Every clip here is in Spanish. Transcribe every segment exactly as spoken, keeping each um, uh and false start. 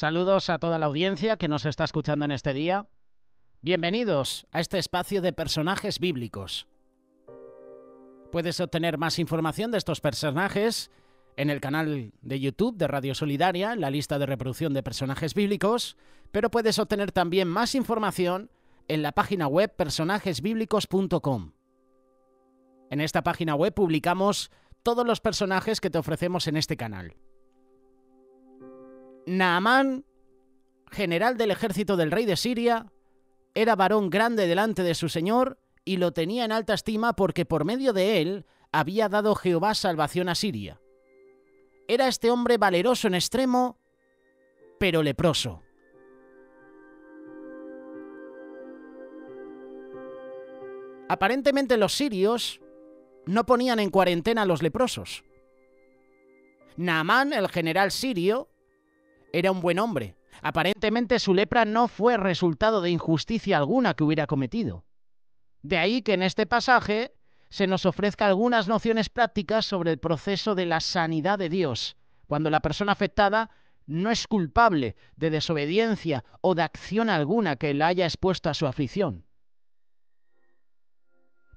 Saludos a toda la audiencia que nos está escuchando en este día. Bienvenidos a este espacio de personajes bíblicos. Puedes obtener más información de estos personajes en el canal de YouTube de Radio Solidaria, en la lista de reproducción de personajes bíblicos, pero puedes obtener también más información en la página web personajes bíblicos punto com. En esta página web publicamos todos los personajes que te ofrecemos en este canal. Naamán, general del ejército del rey de Siria, era varón grande delante de su señor y lo tenía en alta estima porque por medio de él había dado Jehová salvación a Siria. Era este hombre valeroso en extremo, pero leproso. Aparentemente los sirios no ponían en cuarentena a los leprosos. Naamán, el general sirio, era un buen hombre. Aparentemente su lepra no fue resultado de injusticia alguna que hubiera cometido. De ahí que en este pasaje se nos ofrezca algunas nociones prácticas sobre el proceso de la sanidad de Dios, cuando la persona afectada no es culpable de desobediencia o de acción alguna que la haya expuesto a su aflicción.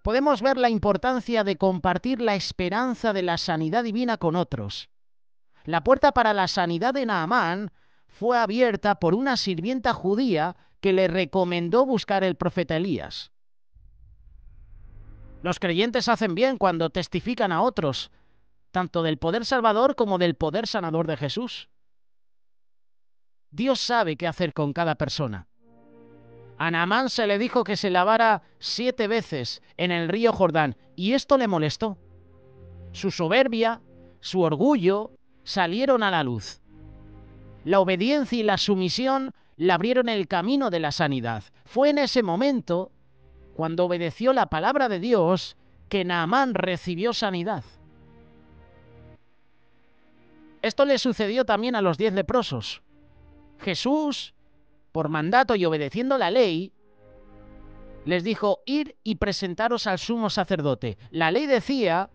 Podemos ver la importancia de compartir la esperanza de la sanidad divina con otros. La puerta para la sanidad de Naamán fue abierta por una sirvienta judía que le recomendó buscar el profeta Elías. Los creyentes hacen bien cuando testifican a otros, tanto del poder salvador como del poder sanador de Jesús. Dios sabe qué hacer con cada persona. A Naamán se le dijo que se lavara siete veces en el río Jordán, y esto le molestó. Su soberbia, su orgullo, salieron a la luz. La obediencia y la sumisión le abrieron el camino de la sanidad. Fue en ese momento, cuando obedeció la palabra de Dios, que Naamán recibió sanidad. Esto le sucedió también a los diez leprosos. Jesús, por mandato y obedeciendo la ley, les dijo: ir y presentaros al sumo sacerdote. La ley decía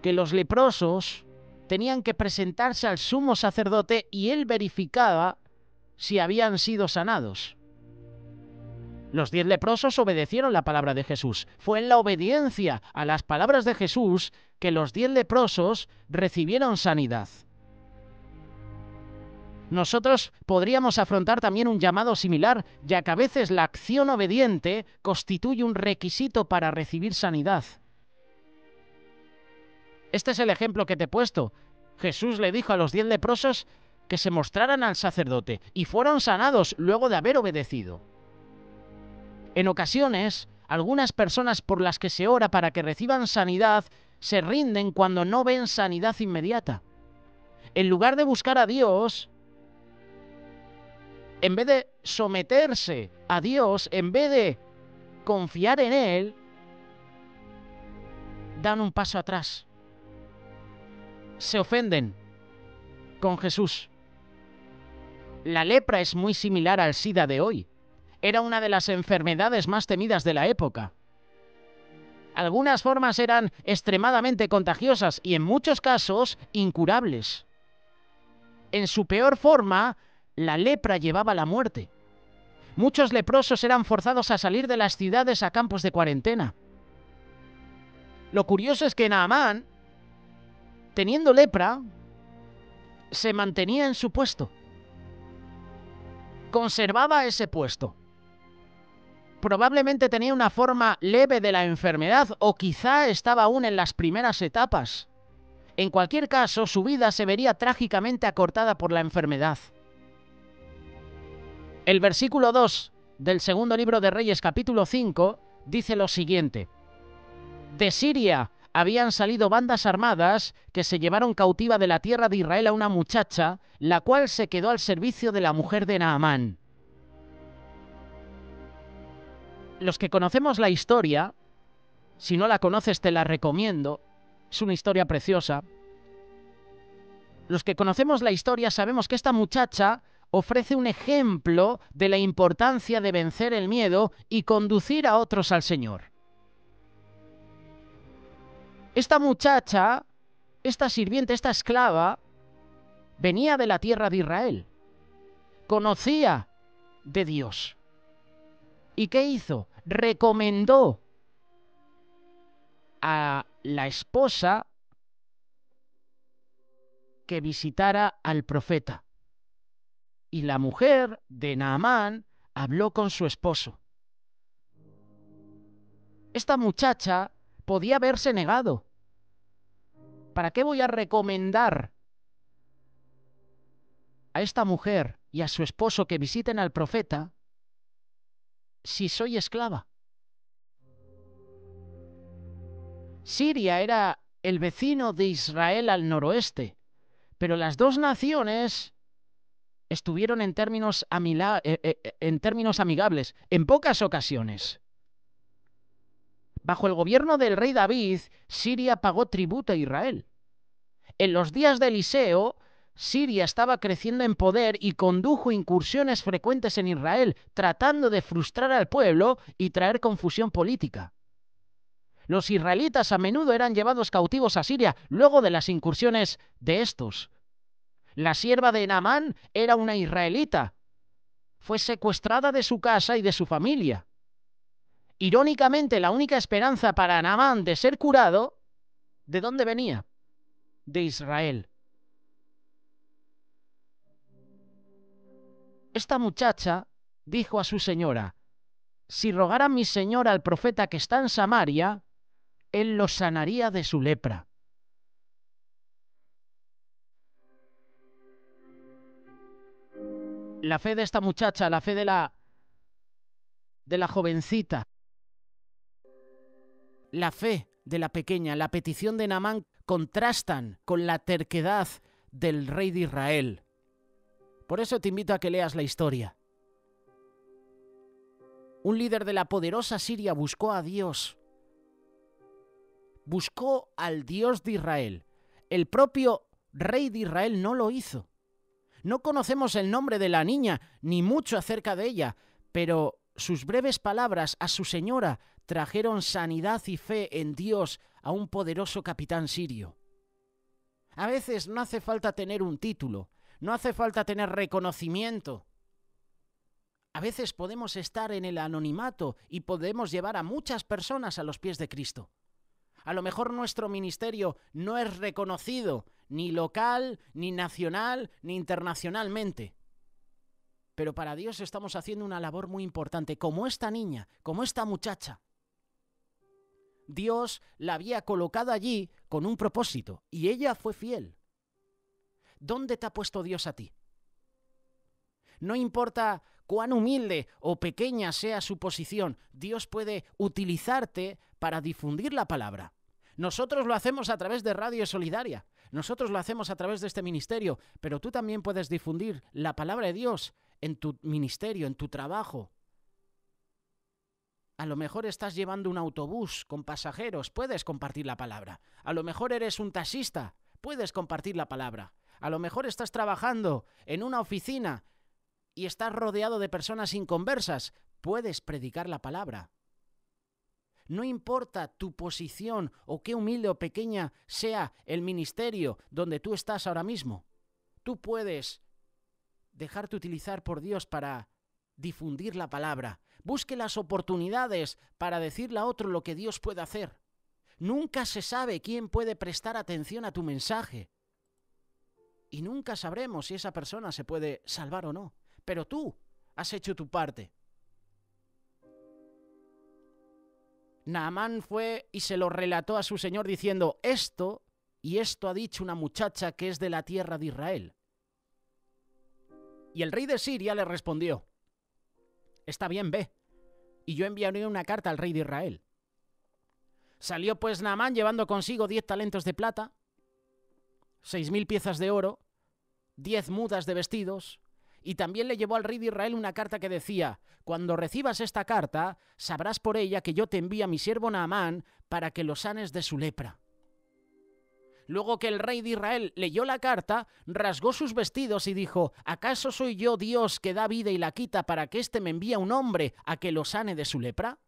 que los leprosos tenían que presentarse al sumo sacerdote y él verificaba si habían sido sanados. Los diez leprosos obedecieron la palabra de Jesús. Fue en la obediencia a las palabras de Jesús que los diez leprosos recibieron sanidad. Nosotros podríamos afrontar también un llamado similar, ya que a veces la acción obediente constituye un requisito para recibir sanidad. Este es el ejemplo que te he puesto. Jesús le dijo a los diez leprosos que se mostraran al sacerdote y fueron sanados luego de haber obedecido. En ocasiones, algunas personas por las que se ora para que reciban sanidad se rinden cuando no ven sanidad inmediata. En lugar de buscar a Dios, en vez de someterse a Dios, en vez de confiar en Él, dan un paso atrás. Se ofenden con Jesús. La lepra es muy similar al SIDA de hoy. Era una de las enfermedades más temidas de la época. Algunas formas eran extremadamente contagiosas y en muchos casos incurables. En su peor forma, la lepra llevaba a la muerte. Muchos leprosos eran forzados a salir de las ciudades a campos de cuarentena. Lo curioso es que Naamán, teniendo lepra, se mantenía en su puesto. Conservaba ese puesto. Probablemente tenía una forma leve de la enfermedad o quizá estaba aún en las primeras etapas. En cualquier caso, su vida se vería trágicamente acortada por la enfermedad. El versículo dos del segundo libro de Reyes, capítulo cinco, dice lo siguiente: de Siria habían salido bandas armadas que se llevaron cautiva de la tierra de Israel a una muchacha, la cual se quedó al servicio de la mujer de Naamán. Los que conocemos la historia, si no la conoces te la recomiendo, es una historia preciosa. Los que conocemos la historia sabemos que esta muchacha ofrece un ejemplo de la importancia de vencer el miedo y conducir a otros al Señor. Esta muchacha, esta sirviente, esta esclava, venía de la tierra de Israel. conocía de Dios. ¿Y qué hizo? Recomendó a la esposa que visitara al profeta. Y la mujer de Naamán habló con su esposo. Esta muchacha podía haberse negado. ¿Para qué voy a recomendar a esta mujer y a su esposo que visiten al profeta si soy esclava? Siria era el vecino de Israel al noroeste, pero las dos naciones estuvieron en términos, amila- eh, eh, en términos amigables en pocas ocasiones. Bajo el gobierno del rey David, Siria pagó tributo a Israel. En los días de Eliseo, Siria estaba creciendo en poder y condujo incursiones frecuentes en Israel, tratando de frustrar al pueblo y traer confusión política. Los israelitas a menudo eran llevados cautivos a Siria luego de las incursiones de estos. La sierva de Naamán era una israelita. Fue secuestrada de su casa y de su familia. Irónicamente, la única esperanza para Naamán de ser curado, ¿de dónde venía? De Israel. Esta muchacha dijo a su señora: si rogara mi señor al profeta que está en Samaria, él lo sanaría de su lepra. La fe de esta muchacha, la fe de la, de la jovencita, la fe de la pequeña, la petición de Naamán contrastan con la terquedad del rey de Israel. Por eso te invito a que leas la historia. Un líder de la poderosa Siria buscó a Dios. Buscó al Dios de Israel. El propio rey de Israel no lo hizo. No conocemos el nombre de la niña, ni mucho acerca de ella, pero sus breves palabras a su señora trajeron sanidad y fe en Dios a un poderoso capitán sirio. A veces no hace falta tener un título, no hace falta tener reconocimiento. A veces podemos estar en el anonimato y podemos llevar a muchas personas a los pies de Cristo. A lo mejor nuestro ministerio no es reconocido ni local, ni nacional, ni internacionalmente. Pero para Dios estamos haciendo una labor muy importante, como esta niña, como esta muchacha. Dios la había colocado allí con un propósito, y ella fue fiel. ¿Dónde te ha puesto Dios a ti? No importa cuán humilde o pequeña sea su posición, Dios puede utilizarte para difundir la palabra. Nosotros lo hacemos a través de Radio Solidaria. Nosotros lo hacemos a través de este ministerio, pero tú también puedes difundir la palabra de Dios en tu ministerio, en tu trabajo. A lo mejor estás llevando un autobús con pasajeros, puedes compartir la palabra. A lo mejor eres un taxista, puedes compartir la palabra. A lo mejor estás trabajando en una oficina y estás rodeado de personas inconversas, puedes predicar la palabra. No importa tu posición o qué humilde o pequeña sea el ministerio donde tú estás ahora mismo, tú puedes dejarte utilizar por Dios para difundir la palabra. Busque las oportunidades para decirle a otro lo que Dios puede hacer. Nunca se sabe quién puede prestar atención a tu mensaje. Y nunca sabremos si esa persona se puede salvar o no. Pero tú has hecho tu parte. Naamán fue y se lo relató a su señor diciendo: esto y esto ha dicho una muchacha que es de la tierra de Israel. Y el rey de Siria le respondió: está bien, ve, y yo enviaré una carta al rey de Israel. Salió pues Naamán llevando consigo diez talentos de plata, seis mil piezas de oro, diez mudas de vestidos, y también le llevó al rey de Israel una carta que decía: cuando recibas esta carta, sabrás por ella que yo te envío a mi siervo Naamán para que lo sanes de su lepra. Luego que el rey de Israel leyó la carta, rasgó sus vestidos y dijo: ¿acaso soy yo Dios que da vida y la quita para que éste me envíe a un hombre a que lo sane de su lepra?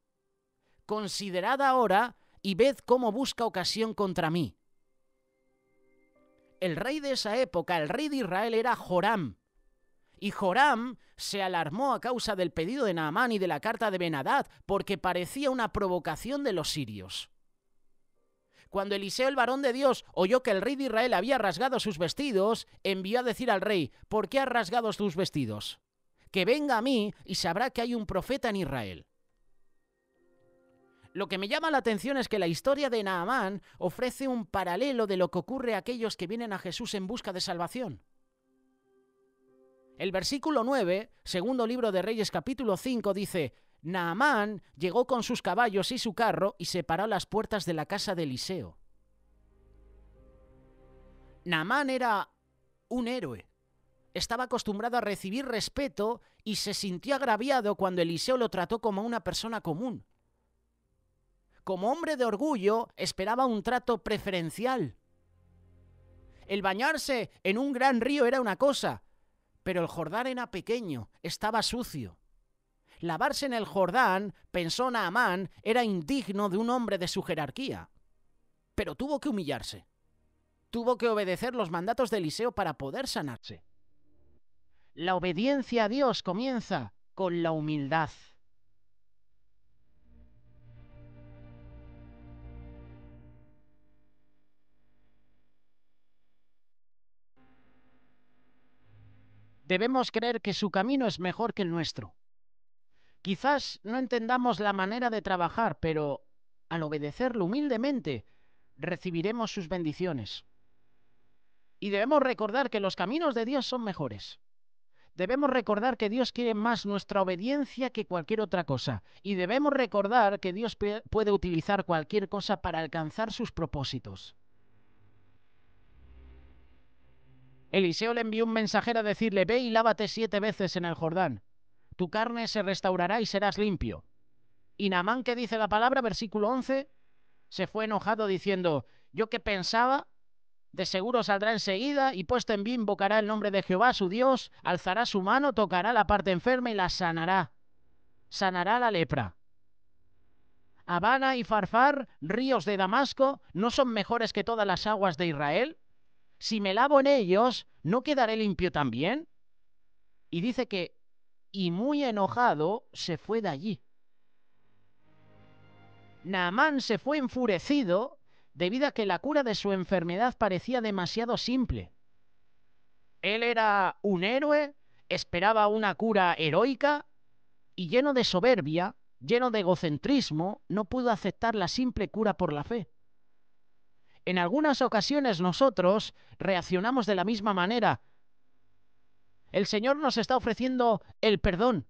Considerad ahora y ved cómo busca ocasión contra mí. El rey de esa época, el rey de Israel, era Joram. Y Joram se alarmó a causa del pedido de Naamán y de la carta de Ben-Hadad, porque parecía una provocación de los sirios. Cuando Eliseo, el varón de Dios, oyó que el rey de Israel había rasgado sus vestidos, envió a decir al rey: ¿por qué has rasgado tus vestidos? Que venga a mí y sabrá que hay un profeta en Israel. Lo que me llama la atención es que la historia de Naamán ofrece un paralelo de lo que ocurre a aquellos que vienen a Jesús en busca de salvación. El versículo nueve, segundo libro de Reyes capítulo cinco, dice: Naamán llegó con sus caballos y su carro y se paró a las puertas de la casa de Eliseo. Naamán era un héroe. Estaba acostumbrado a recibir respeto y se sintió agraviado cuando Eliseo lo trató como una persona común. Como hombre de orgullo, esperaba un trato preferencial. El bañarse en un gran río era una cosa, pero el Jordán era pequeño, estaba sucio. Lavarse en el Jordán, pensó Naamán, era indigno de un hombre de su jerarquía. Pero tuvo que humillarse. Tuvo que obedecer los mandatos de Eliseo para poder sanarse. La obediencia a Dios comienza con la humildad. Debemos creer que su camino es mejor que el nuestro. Quizás no entendamos la manera de trabajar, pero al obedecerlo humildemente, recibiremos sus bendiciones. Y debemos recordar que los caminos de Dios son mejores. Debemos recordar que Dios quiere más nuestra obediencia que cualquier otra cosa. Y debemos recordar que Dios puede utilizar cualquier cosa para alcanzar sus propósitos. Eliseo le envió un mensajero a decirle: ve y lávate siete veces en el Jordán. Tu carne se restaurará y serás limpio. Y Naamán, que dice la palabra, versículo once, se fue enojado diciendo: yo que pensaba, de seguro saldrá enseguida y puesto en pie invocará el nombre de Jehová su Dios, alzará su mano, tocará la parte enferma y la sanará. Sanará la lepra. ¿Habana y Farfar, ríos de Damasco, no son mejores que todas las aguas de Israel? Si me lavo en ellos, ¿no quedaré limpio también? Y dice que y muy enojado se fue de allí. Naamán se fue enfurecido debido a que la cura de su enfermedad parecía demasiado simple. Él era un héroe, esperaba una cura heroica y, lleno de soberbia, lleno de egocentrismo, no pudo aceptar la simple cura por la fe. En algunas ocasiones nosotros reaccionamos de la misma manera. El Señor nos está ofreciendo el perdón.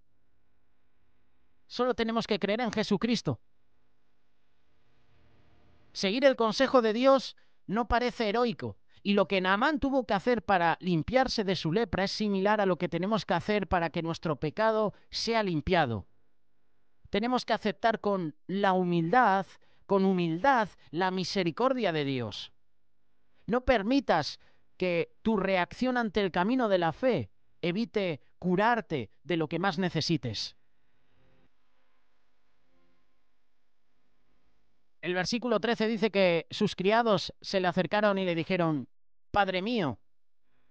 Solo tenemos que creer en Jesucristo. Seguir el consejo de Dios no parece heroico, y lo que Naamán tuvo que hacer para limpiarse de su lepra es similar a lo que tenemos que hacer para que nuestro pecado sea limpiado. Tenemos que aceptar con la humildad, con humildad, la misericordia de Dios. No permitas que tu reacción ante el camino de la fe evite curarte de lo que más necesites. El versículo trece dice que sus criados se le acercaron y le dijeron: Padre mío,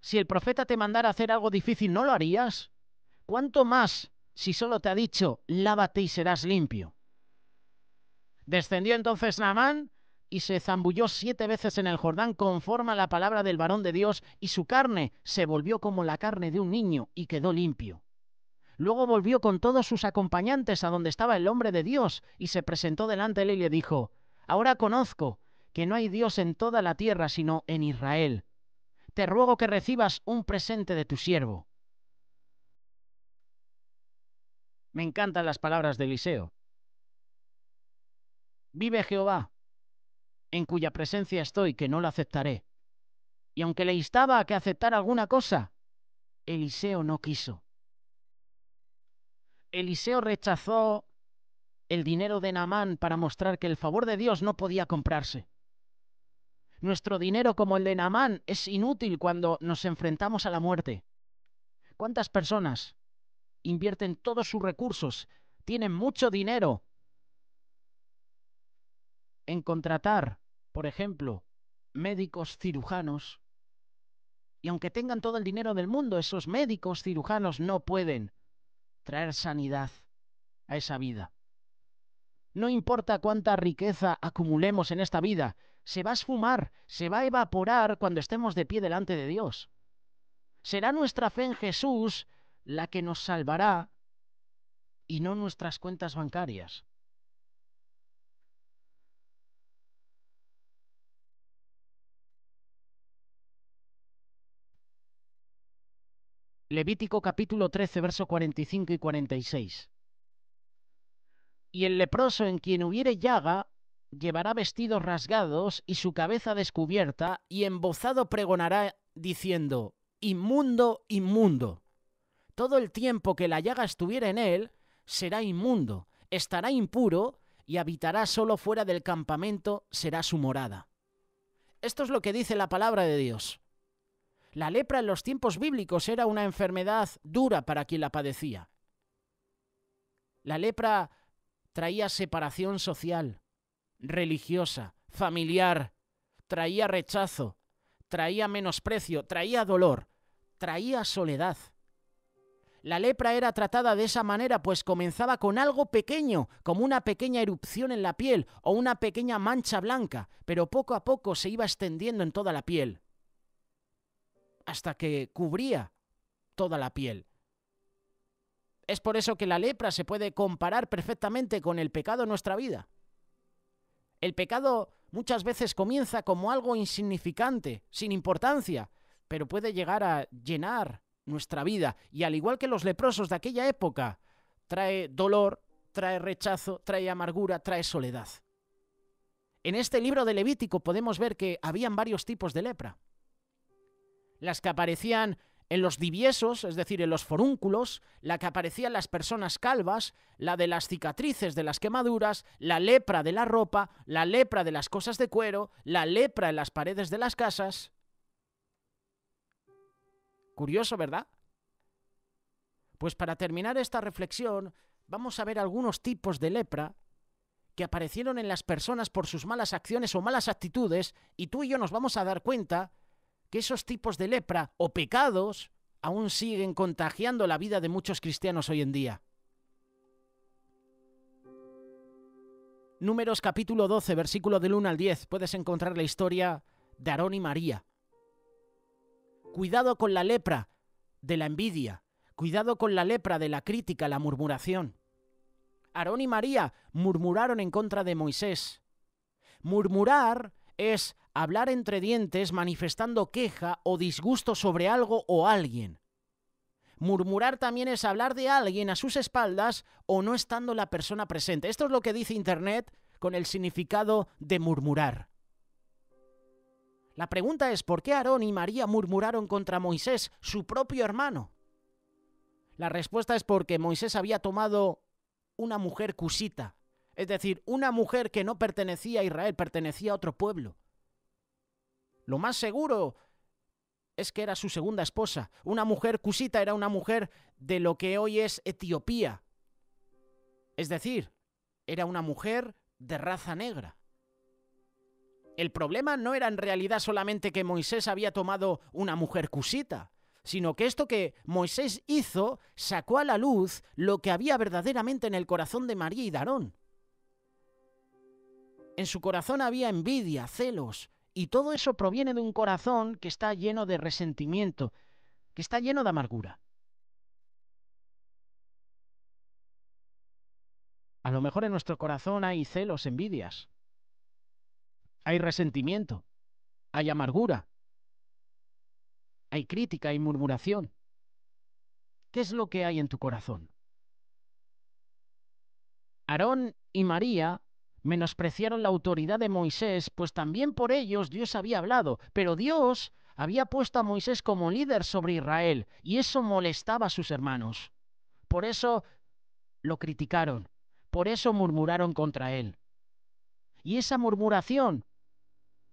si el profeta te mandara hacer algo difícil, ¿no lo harías? ¿Cuánto más si solo te ha dicho: lávate y serás limpio? Descendió entonces Naamán y se zambulló siete veces en el Jordán conforme a la palabra del varón de Dios, y su carne se volvió como la carne de un niño y quedó limpio. Luego volvió con todos sus acompañantes a donde estaba el hombre de Dios y se presentó delante de él y le dijo: ahora conozco que no hay Dios en toda la tierra sino en Israel. Te ruego que recibas un presente de tu siervo. Me encantan las palabras de Eliseo. Vive Jehová, en cuya presencia estoy, que no lo aceptaré. Y aunque le instaba a que aceptara alguna cosa, Eliseo no quiso. Eliseo rechazó el dinero de Naamán para mostrar que el favor de Dios no podía comprarse. Nuestro dinero, como el de Naamán, es inútil cuando nos enfrentamos a la muerte. ¿Cuántas personas invierten todos sus recursos, tienen mucho dinero en contratar, por ejemplo, médicos cirujanos Y aunque tengan todo el dinero del mundo, esos médicos, cirujanos, no pueden traer sanidad a esa vida. No importa cuánta riqueza acumulemos en esta vida, se va a esfumar, se va a evaporar cuando estemos de pie delante de Dios. Será nuestra fe en Jesús la que nos salvará y no nuestras cuentas bancarias. Levítico capítulo trece, versos cuarenta y cinco y cuarenta y seis. Y el leproso en quien hubiere llaga llevará vestidos rasgados y su cabeza descubierta, y embozado pregonará diciendo: inmundo, inmundo. Todo el tiempo que la llaga estuviera en él, será inmundo, estará impuro y habitará solo fuera del campamento, será su morada. Esto es lo que dice la palabra de Dios. La lepra en los tiempos bíblicos era una enfermedad dura para quien la padecía. La lepra traía separación social, religiosa, familiar, traía rechazo, traía menosprecio, traía dolor, traía soledad. La lepra era tratada de esa manera, pues comenzaba con algo pequeño, como una pequeña erupción en la piel o una pequeña mancha blanca, pero poco a poco se iba extendiendo en toda la piel, hasta que cubría toda la piel. Es por eso que la lepra se puede comparar perfectamente con el pecado en nuestra vida. El pecado muchas veces comienza como algo insignificante, sin importancia, pero puede llegar a llenar nuestra vida. Y al igual que los leprosos de aquella época, trae dolor, trae rechazo, trae amargura, trae soledad. En este libro de Levítico podemos ver que habían varios tipos de lepra. Las que aparecían en los diviesos, es decir, en los forúnculos, la que aparecía en las personas calvas, la de las cicatrices de las quemaduras, la lepra de la ropa, la lepra de las cosas de cuero, la lepra en las paredes de las casas. Curioso, ¿verdad? Pues para terminar esta reflexión, vamos a ver algunos tipos de lepra que aparecieron en las personas por sus malas acciones o malas actitudes, y tú y yo nos vamos a dar cuenta que esos tipos de lepra o pecados aún siguen contagiando la vida de muchos cristianos hoy en día. Números capítulo doce, versículo del uno al diez, puedes encontrar la historia de Aarón y María. Cuidado con la lepra de la envidia, cuidado con la lepra de la crítica, la murmuración. Aarón y María murmuraron en contra de Moisés. Murmurar es hablar entre dientes manifestando queja o disgusto sobre algo o alguien. Murmurar también es hablar de alguien a sus espaldas o no estando la persona presente. Esto es lo que dice Internet con el significado de murmurar. La pregunta es, ¿por qué Aarón y María murmuraron contra Moisés, su propio hermano? La respuesta es porque Moisés había tomado una mujer cusita, es decir, una mujer que no pertenecía a Israel, pertenecía a otro pueblo. Lo más seguro es que era su segunda esposa. Una mujer cusita era una mujer de lo que hoy es Etiopía. Es decir, era una mujer de raza negra. El problema no era en realidad solamente que Moisés había tomado una mujer cusita, sino que esto que Moisés hizo sacó a la luz lo que había verdaderamente en el corazón de María y de Aarón. En su corazón había envidia, celos. Y todo eso proviene de un corazón que está lleno de resentimiento, que está lleno de amargura. A lo mejor en nuestro corazón hay celos, envidias, hay resentimiento, hay amargura, hay crítica, hay murmuración. ¿Qué es lo que hay en tu corazón? Aarón y María menospreciaron la autoridad de Moisés, pues también por ellos Dios había hablado, pero Dios había puesto a Moisés como líder sobre Israel, y eso molestaba a sus hermanos. Por eso lo criticaron, por eso murmuraron contra él. Y esa murmuración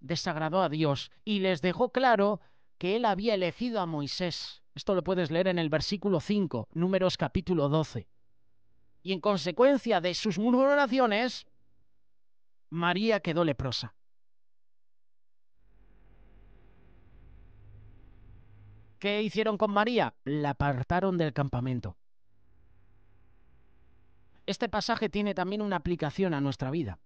desagradó a Dios, y les dejó claro que él había elegido a Moisés. Esto lo puedes leer en el versículo cinco, Números capítulo doce. Y en consecuencia de sus murmuraciones, María quedó leprosa. ¿Qué hicieron con María? La apartaron del campamento. Este pasaje tiene también una aplicación a nuestra vida.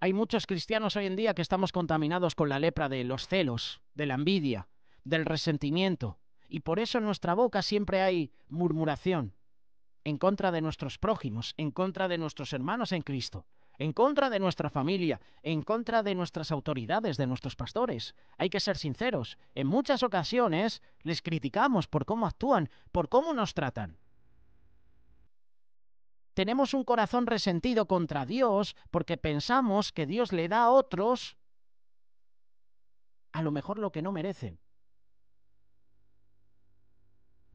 Hay muchos cristianos hoy en día que estamos contaminados con la lepra de los celos, de la envidia, del resentimiento, y por eso en nuestra boca siempre hay murmuración en contra de nuestros prójimos, en contra de nuestros hermanos en Cristo, en contra de nuestra familia, en contra de nuestras autoridades, de nuestros pastores. Hay que ser sinceros. En muchas ocasiones les criticamos por cómo actúan, por cómo nos tratan. Tenemos un corazón resentido contra Dios porque pensamos que Dios le da a otros a lo mejor lo que no merecen.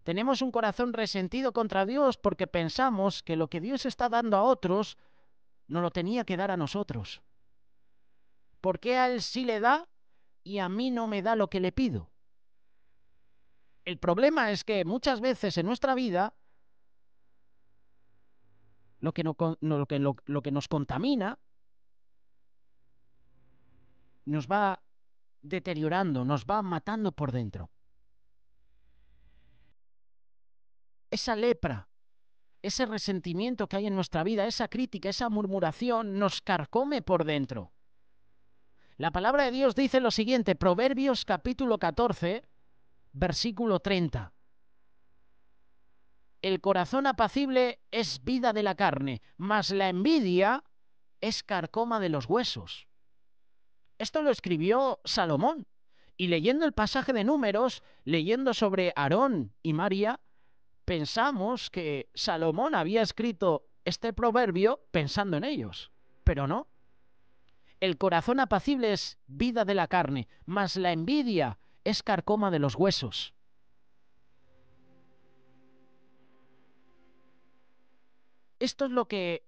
Tenemos un corazón resentido contra Dios porque pensamos que lo que Dios está dando a otros no lo tenía que dar a nosotros. ¿Por qué a Él sí le da y a mí no me da lo que le pido? El problema es que muchas veces en nuestra vida lo que, no, lo, que, lo, lo que nos contamina nos va deteriorando, nos va matando por dentro. Esa lepra, ese resentimiento que hay en nuestra vida, esa crítica, esa murmuración, nos carcome por dentro. La palabra de Dios dice lo siguiente, Proverbios capítulo catorce, versículo treinta. El corazón apacible es vida de la carne, mas la envidia es carcoma de los huesos. Esto lo escribió Salomón, y leyendo el pasaje de Números, leyendo sobre Aarón y María, pensamos que Salomón había escrito este proverbio pensando en ellos, pero no. El corazón apacible es vida de la carne, mas la envidia es carcoma de los huesos. Esto es lo que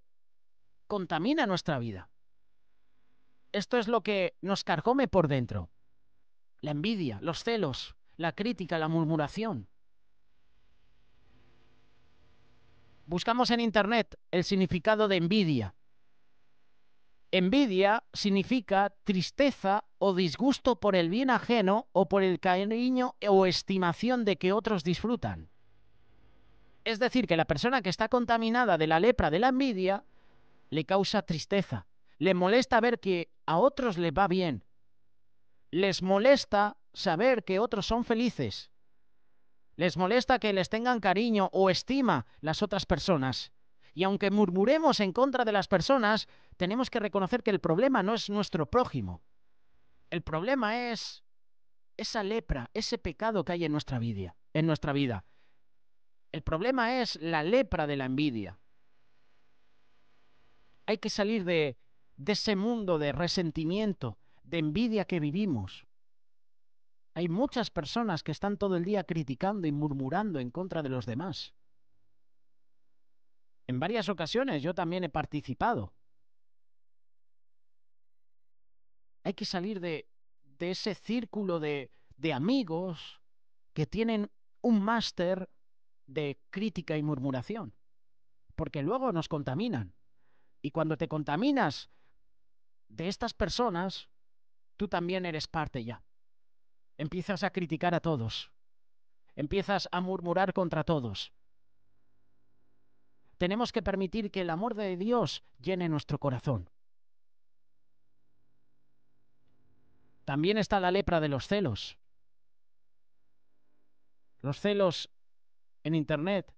contamina nuestra vida. Esto es lo que nos carcome por dentro. La envidia, los celos, la crítica, la murmuración. Buscamos en internet el significado de envidia. Envidia significa tristeza o disgusto por el bien ajeno o por el cariño o estimación de que otros disfrutan. Es decir, que la persona que está contaminada de la lepra de la envidia le causa tristeza, le molesta ver que a otros les va bien, les molesta saber que otros son felices. Les molesta que les tengan cariño o estima las otras personas. Y aunque murmuremos en contra de las personas, tenemos que reconocer que el problema no es nuestro prójimo. El problema es esa lepra, ese pecado que hay en nuestra vida, en nuestra vida. El problema es la lepra de la envidia. Hay que salir de, de ese mundo de resentimiento, de envidia que vivimos. Hay muchas personas que están todo el día criticando y murmurando en contra de los demás. En varias ocasiones yo también he participado. Hay que salir de, de ese círculo de, de amigos que tienen un máster de crítica y murmuración, porque luego nos contaminan. Y cuando te contaminas de estas personas, tú también eres parte ya. Empiezas a criticar a todos. Empiezas a murmurar contra todos. Tenemos que permitir que el amor de Dios llene nuestro corazón. También está la lepra de los celos. Los celos en internet,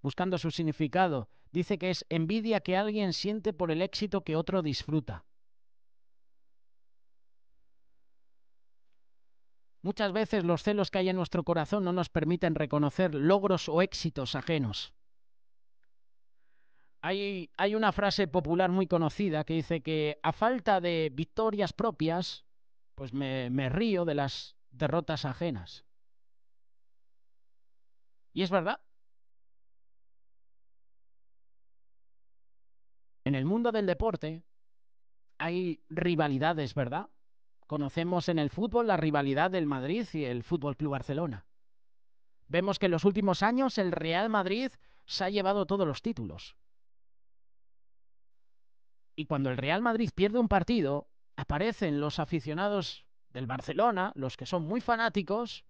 buscando su significado, dice que es envidia que alguien siente por el éxito que otro disfruta. Muchas veces los celos que hay en nuestro corazón no nos permiten reconocer logros o éxitos ajenos. Hay, hay una frase popular muy conocida que dice que a falta de victorias propias, pues me, me río de las derrotas ajenas. Y es verdad. En el mundo del deporte hay rivalidades, ¿verdad? Conocemos en el fútbol la rivalidad del Madrid y el Fútbol Club Barcelona. Vemos que en los últimos años el Real Madrid se ha llevado todos los títulos. Y cuando el Real Madrid pierde un partido, aparecen los aficionados del Barcelona, los que son muy fanáticos,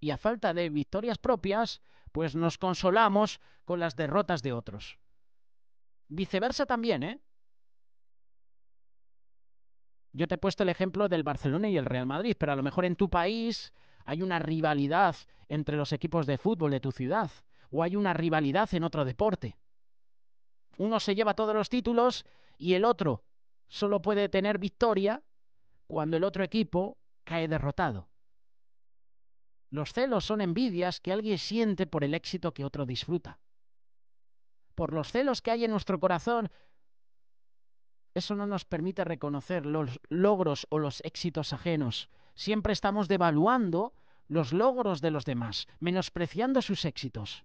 y a falta de victorias propias, pues nos consolamos con las derrotas de otros. Viceversa también, ¿eh? Yo te he puesto el ejemplo del Barcelona y el Real Madrid, pero a lo mejor en tu país hay una rivalidad entre los equipos de fútbol de tu ciudad, o hay una rivalidad en otro deporte. Uno se lleva todos los títulos y el otro solo puede tener victoria cuando el otro equipo cae derrotado. Los celos son envidias que alguien siente por el éxito que otro disfruta. Por los celos que hay en nuestro corazón, eso no nos permite reconocer los logros o los éxitos ajenos. Siempre estamos devaluando los logros de los demás, menospreciando sus éxitos.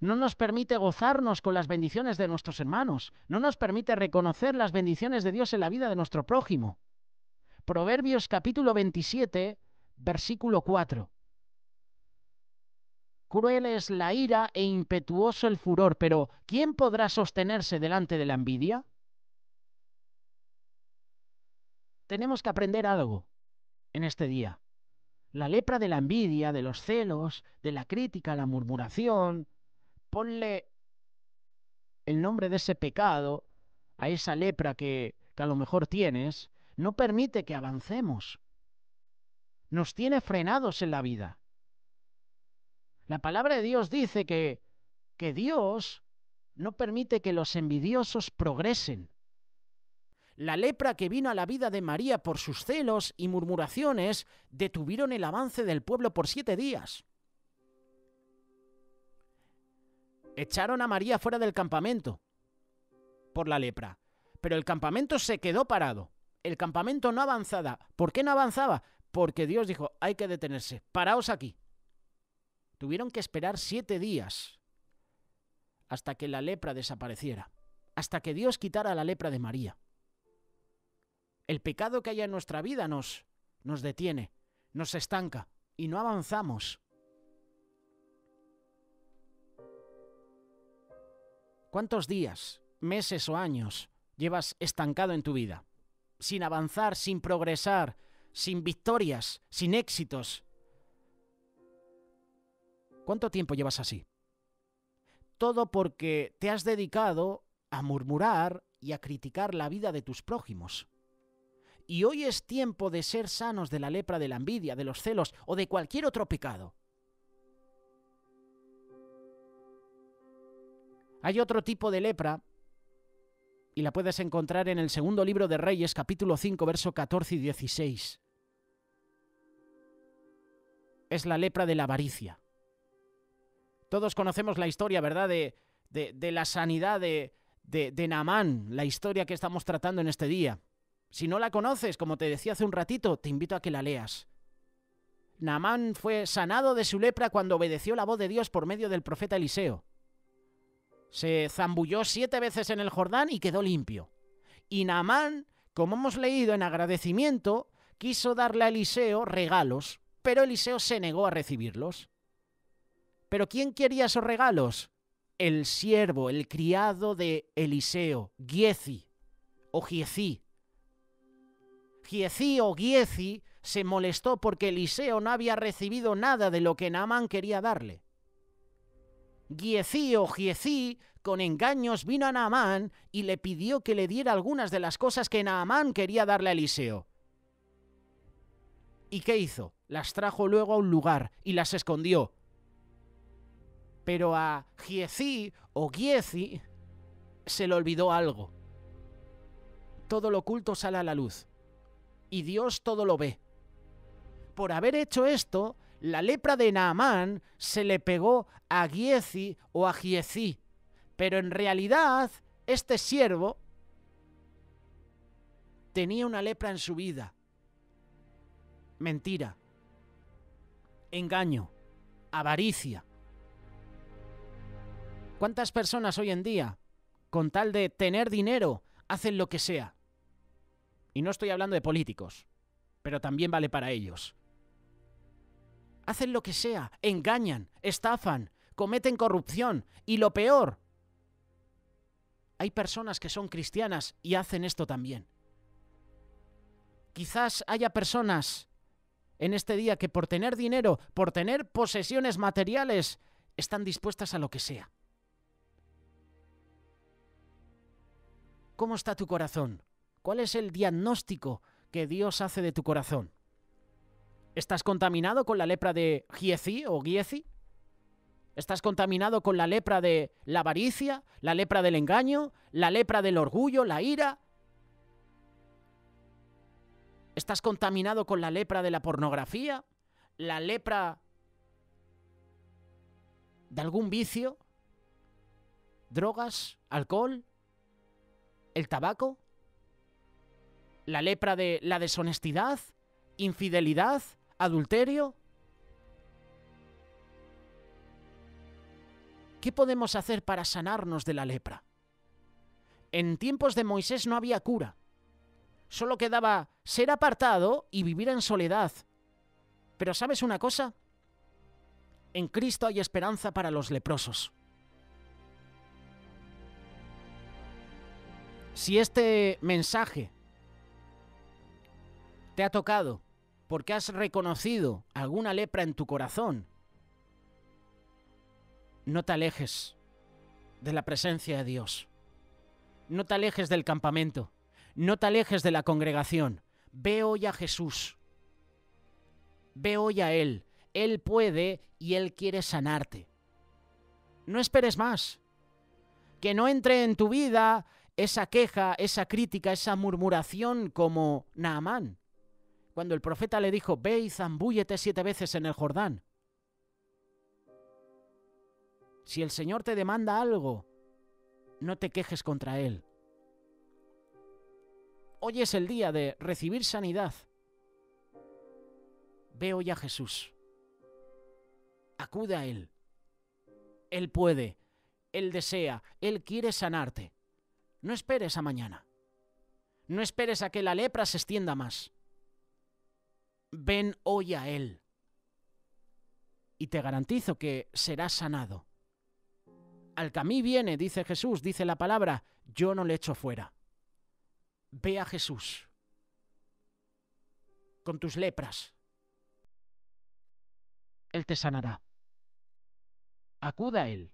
No nos permite gozarnos con las bendiciones de nuestros hermanos. No nos permite reconocer las bendiciones de Dios en la vida de nuestro prójimo. Proverbios capítulo veintisiete, versículo cuatro. Cruel es la ira e impetuoso el furor, pero ¿quién podrá sostenerse delante de la envidia? Tenemos que aprender algo en este día. La lepra de la envidia, de los celos, de la crítica, la murmuración. Ponle el nombre de ese pecado a esa lepra que, que a lo mejor tienes. No permite que avancemos. Nos tiene frenados en la vida. La palabra de Dios dice que, que Dios no permite que los envidiosos progresen. La lepra que vino a la vida de María por sus celos y murmuraciones detuvieron el avance del pueblo por siete días. Echaron a María fuera del campamento por la lepra, pero el campamento se quedó parado. El campamento no avanzaba. ¿Por qué no avanzaba? Porque Dios dijo, hay que detenerse, paraos aquí. Tuvieron que esperar siete días hasta que la lepra desapareciera, hasta que Dios quitara la lepra de María. El pecado que haya en nuestra vida nos, nos detiene, nos estanca y no avanzamos. ¿Cuántos días, meses o años llevas estancado en tu vida? Sin avanzar, sin progresar, sin victorias, sin éxitos. ¿Cuánto tiempo llevas así? Todo porque te has dedicado a murmurar y a criticar la vida de tus prójimos. Y hoy es tiempo de ser sanos de la lepra, de la envidia, de los celos o de cualquier otro pecado. Hay otro tipo de lepra y la puedes encontrar en el segundo libro de Reyes, capítulo cinco, versos catorce y dieciséis. Es la lepra de la avaricia. Todos conocemos la historia, ¿verdad?, de, de, de la sanidad de, de, de Naamán, la historia que estamos tratando en este día. Si no la conoces, como te decía hace un ratito, te invito a que la leas. Naamán fue sanado de su lepra cuando obedeció la voz de Dios por medio del profeta Eliseo. Se zambulló siete veces en el Jordán y quedó limpio. Y Naamán, como hemos leído, en agradecimiento, quiso darle a Eliseo regalos, pero Eliseo se negó a recibirlos. ¿Pero quién quería esos regalos? El siervo, el criado de Eliseo, Giezi o Giezi. Giezi o Giezi se molestó porque Eliseo no había recibido nada de lo que Naamán quería darle. Giezi o Giezi, con engaños, vino a Naamán y le pidió que le diera algunas de las cosas que Naamán quería darle a Eliseo. ¿Y qué hizo? Las trajo luego a un lugar y las escondió. Pero a Giezi o Giezi se le olvidó algo. Todo lo oculto sale a la luz y Dios todo lo ve. Por haber hecho esto, la lepra de Naamán se le pegó a Giezi o a Giezi, pero en realidad este siervo tenía una lepra en su vida. Mentira, engaño, avaricia. ¿Cuántas personas hoy en día, con tal de tener dinero, hacen lo que sea? Y no estoy hablando de políticos, pero también vale para ellos. Hacen lo que sea, engañan, estafan, cometen corrupción y lo peor. Hay personas que son cristianas y hacen esto también. Quizás haya personas en este día que por tener dinero, por tener posesiones materiales, están dispuestas a lo que sea. ¿Cómo está tu corazón? ¿Cuál es el diagnóstico que Dios hace de tu corazón? ¿Estás contaminado con la lepra de Giezi o Giezi? ¿Estás contaminado con la lepra de la avaricia, la lepra del engaño, la lepra del orgullo, la ira? ¿Estás contaminado con la lepra de la pornografía, la lepra de algún vicio, drogas, alcohol? ¿El tabaco? ¿La lepra de la deshonestidad? ¿Infidelidad? ¿Adulterio? ¿Qué podemos hacer para sanarnos de la lepra? En tiempos de Moisés no había cura. Solo quedaba ser apartado y vivir en soledad. Pero ¿sabes una cosa? En Cristo hay esperanza para los leprosos. Si este mensaje te ha tocado porque has reconocido alguna lepra en tu corazón, no te alejes de la presencia de Dios. No te alejes del campamento. No te alejes de la congregación. Ve hoy a Jesús. Ve hoy a Él. Él puede y Él quiere sanarte. No esperes más. Que no entre en tu vida esa queja, esa crítica, esa murmuración como Naamán, cuando el profeta le dijo: ve y zambúllete siete veces en el Jordán. Si el Señor te demanda algo, no te quejes contra Él. Hoy es el día de recibir sanidad. Ve hoy a Jesús. Acude a Él. Él puede, Él desea, Él quiere sanarte. No esperes a mañana. No esperes a que la lepra se extienda más. Ven hoy a Él. Y te garantizo que serás sanado. Al que a mí viene, dice Jesús, dice la palabra, yo no le echo fuera. Ve a Jesús. Con tus lepras. Él te sanará. Acuda a Él.